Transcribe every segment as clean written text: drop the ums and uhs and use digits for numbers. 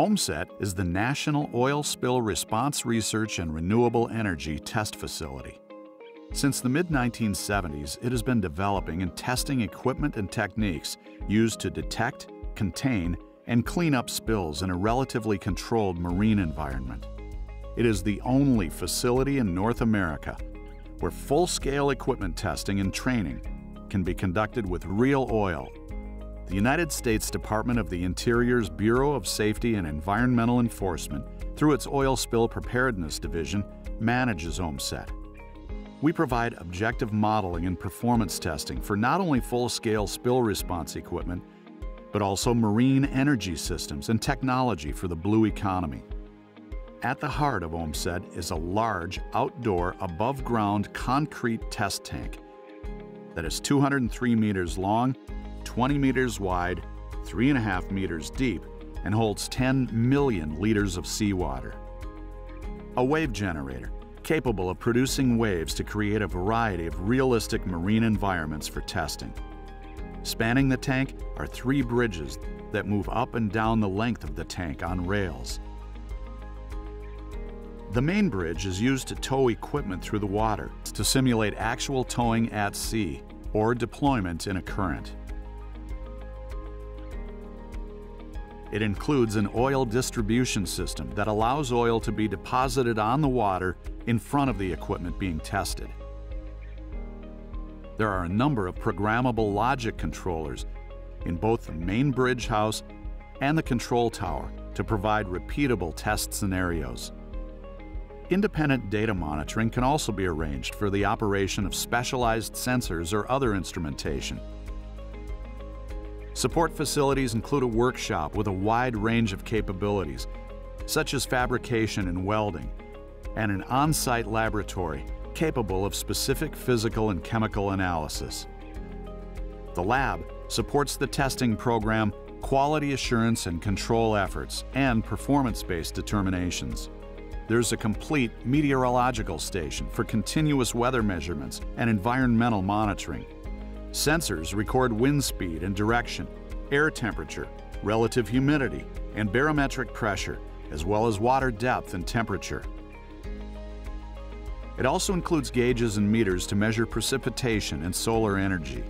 Ohmsett is the National Oil Spill Response Research and Renewable Energy Test Facility. Since the mid-1970s, it has been developing and testing equipment and techniques used to detect, contain, and clean up spills in a relatively controlled marine environment. It is the only facility in North America where full-scale equipment testing and training can be conducted with real oil. The United States Department of the Interior's Bureau of Safety and Environmental Enforcement, through its Oil Spill Preparedness Division, manages Ohmsett. We provide objective modeling and performance testing for not only full-scale spill response equipment, but also marine energy systems and technology for the blue economy. At the heart of Ohmsett is a large, outdoor, above-ground concrete test tank that is 203 meters long, 20 meters wide, 3.5 meters deep, and holds 10 million liters of seawater. A wave generator, capable of producing waves to create a variety of realistic marine environments for testing. Spanning the tank are 3 bridges that move up and down the length of the tank on rails. The main bridge is used to tow equipment through the water to simulate actual towing at sea or deployment in a current. It includes an oil distribution system that allows oil to be deposited on the water in front of the equipment being tested. There are a number of programmable logic controllers in both the main bridge house and the control tower to provide repeatable test scenarios. Independent data monitoring can also be arranged for the operation of specialized sensors or other instrumentation. Support facilities include a workshop with a wide range of capabilities, such as fabrication and welding, and an on-site laboratory capable of specific physical and chemical analysis. The lab supports the testing program, quality assurance and control efforts, and performance-based determinations. There's a complete meteorological station for continuous weather measurements and environmental monitoring. Sensors record wind speed and direction, air temperature, relative humidity, and barometric pressure, as well as water depth and temperature. It also includes gauges and meters to measure precipitation and solar energy.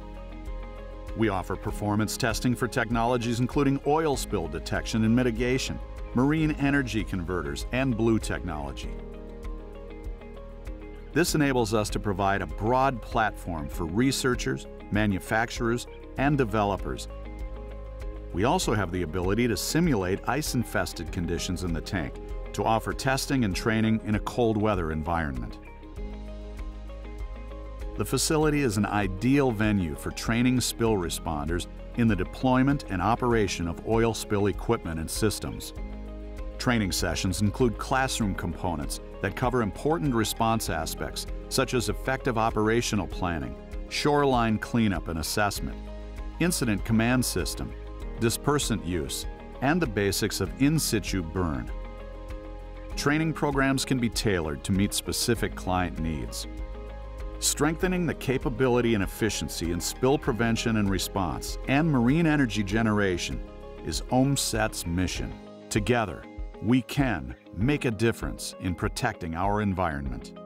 We offer performance testing for technologies including oil spill detection and mitigation, marine energy converters, and blue technology. This enables us to provide a broad platform for researchers, manufacturers, and developers. We also have the ability to simulate ice-infested conditions in the tank to offer testing and training in a cold weather environment. The facility is an ideal venue for training spill responders in the deployment and operation of oil spill equipment and systems. Training sessions include classroom components that cover important response aspects such as effective operational planning, shoreline cleanup and assessment, incident command system, dispersant use, and the basics of in-situ burn. Training programs can be tailored to meet specific client needs. Strengthening the capability and efficiency in spill prevention and response and marine energy generation is Ohmsett's mission. Together, we can make a difference in protecting our environment.